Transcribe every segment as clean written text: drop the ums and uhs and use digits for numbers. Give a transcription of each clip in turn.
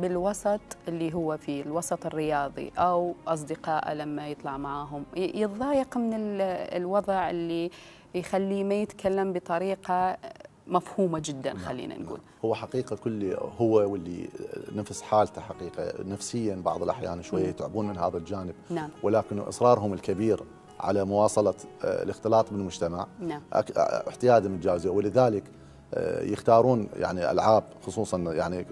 بالوسط اللي هو فيه الوسط الرياضي أو أصدقائه لما يطلع معاهم يتضايق من الوضع اللي يخليه ما يتكلم بطريقة مفهومة جدا. خلينا نقول هو حقيقة كل هو واللي نفس حالته حقيقة نفسيا بعض الأحيان شوية يتعبون من هذا الجانب. نعم. ولكن إصرارهم الكبير على مواصلة الاختلاط بالمجتمع. نعم. احتياجهم الجازي، ولذلك يختارون يعني ألعاب خصوصا يعني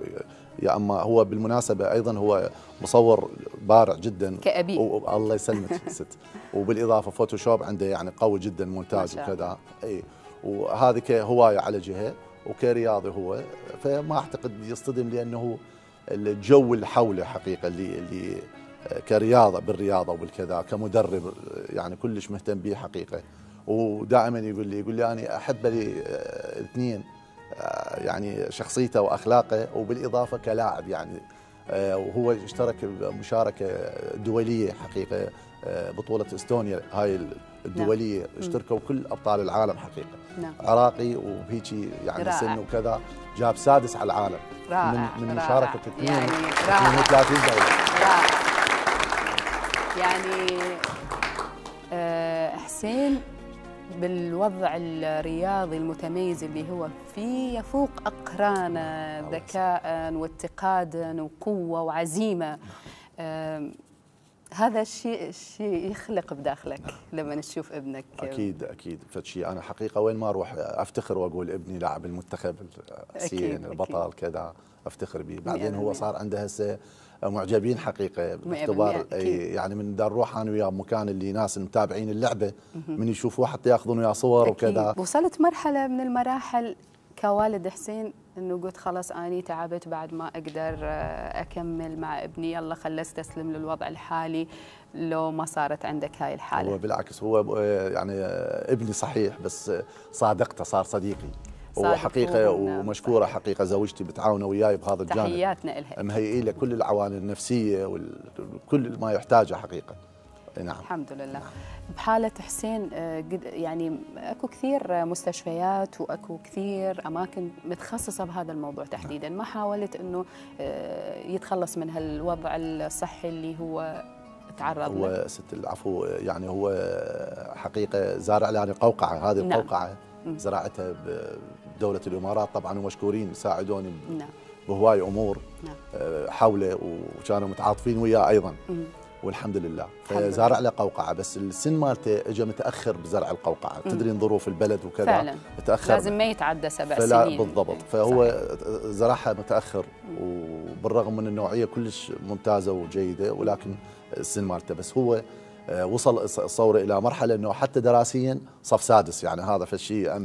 يا أما هو بالمناسبة أيضا هو مصور بارع جدا كأبي الله يسلمك ست، وبالإضافة فوتوشوب عنده يعني قوي جدا مونتاج وكذا. أي وهذه كهواية على جهة وكرياضي هو، فما أعتقد يصطدم لأنه الجو اللي حوله حقيقة اللي كرياضة بالرياضة والكذا كمدرب يعني كلش مهتم به حقيقة. ودائما يقول لي أنا أحب لي اثنين يعني شخصيته وأخلاقه وبالإضافة كلاعب يعني، وهو اشترك بمشاركة دولية حقيقة بطولة استونيا هاي الدولية. نعم. اشتركوا كل أبطال العالم حقيقة. نعم. عراقي وهيجي يعني سن وكذا جاب سادس على العالم. رائع. من مشاركة 32 دولة. رائع. يعني حسين بالوضع الرياضي المتميز اللي هو فيه يفوق أقرانه ذكاء واتقادا وقوة وعزيمة. هذا الشيء يخلق بداخلك لما نشوف ابنك. اكيد فشي انا حقيقه وين ما اروح افتخر واقول ابني لاعب المنتخب حسين البطل كذا افتخر به. بعدين هو صار عنده هسه معجبين حقيقه باعتبار يعني من دا نروح انا وياه مكان اللي ناس متابعين اللعبه من يشوفوه حتى ياخذون وياه صور وكذا. وصلت مرحله من المراحل كوالد حسين انه قلت خلاص اني تعبت بعد ما اقدر اكمل مع ابني، يلا خليه استسلم للوضع الحالي لو ما صارت عندك هاي الحاله؟ هو بالعكس هو يعني ابني صحيح بس صادقته صار صديقي وحقيقه ومشكوره حقيقه زوجتي بتعاونه وياي بهذا الجانب. تحياتنا لها. مهيئه له كل العوان النفسيه وكل ما يحتاجه حقيقه. نعم. الحمد لله. بحالة حسين يعني اكو كثير مستشفيات واكو كثير اماكن متخصصة بهذا الموضوع تحديدا، ما حاولت انه يتخلص من هالوضع الصحي اللي هو تعرض له؟ هو ست العفو يعني هو حقيقة زارع يعني قوقعة هذه القوقعة. نعم. زرعتها بدولة الامارات طبعا ومشكورين ساعدوني. نعم. بهواي امور. نعم. حوله وكانوا متعاطفين وياه ايضا. والحمد لله فزارع له قوقعه بس السن مالته اجى متاخر بزرع القوقعه. تدرين ظروف البلد وكذا فعلا متاخر لازم ما يتعدى 7 سنين بالضبط. فهو صحيح. زرعها متاخر وبالرغم من النوعيه كلش ممتازه وجيده ولكن السن مالته بس هو وصل صوره الى مرحله انه حتى دراسيا صف سادس يعني هذا فشيء